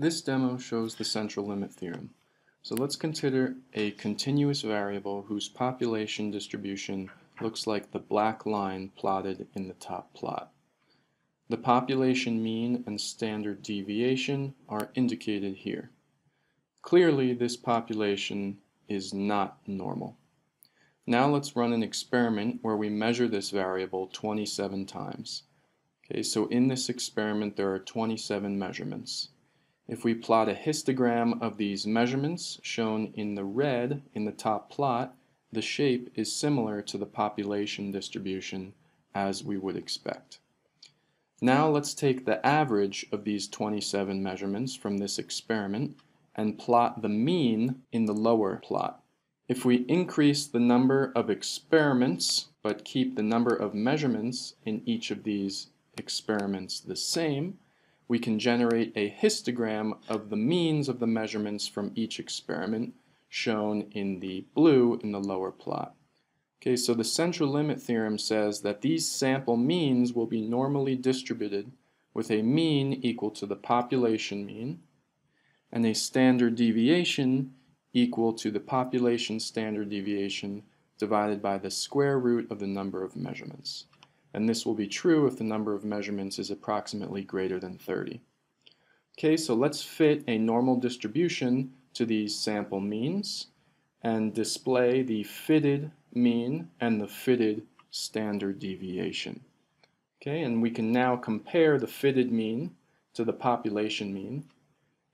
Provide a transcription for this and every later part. This demo shows the central limit theorem. So let's consider a continuous variable whose population distribution looks like the black line plotted in the top plot. The population mean and standard deviation are indicated here. Clearly, this population is not normal. Now let's run an experiment where we measure this variable 27 times. Okay, so in this experiment there are 27 measurements. If we plot a histogram of these measurements, shown in the red in the top plot, the shape is similar to the population distribution as we would expect. Now let's take the average of these 27 measurements from this experiment and plot the mean in the lower plot. If we increase the number of experiments but keep the number of measurements in each of these experiments the same, we can generate a histogram of the means of the measurements from each experiment, shown in the blue in the lower plot. Okay, so the central limit theorem says that these sample means will be normally distributed with a mean equal to the population mean and a standard deviation equal to the population standard deviation divided by the square root of the number of measurements. And this will be true if the number of measurements is approximately greater than 30. Okay, so let's fit a normal distribution to these sample means and display the fitted mean and the fitted standard deviation. Okay, and we can now compare the fitted mean to the population mean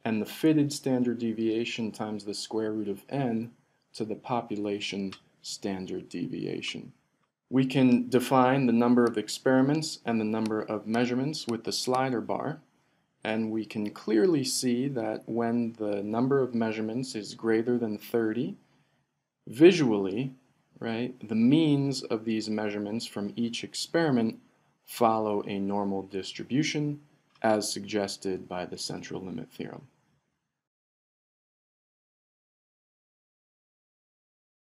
and the fitted standard deviation times the square root of n to the population standard deviation. We can define the number of experiments and the number of measurements with the slider bar, and we can clearly see that when the number of measurements is greater than 30, visually, right, the means of these measurements from each experiment follow a normal distribution as suggested by the central limit theorem.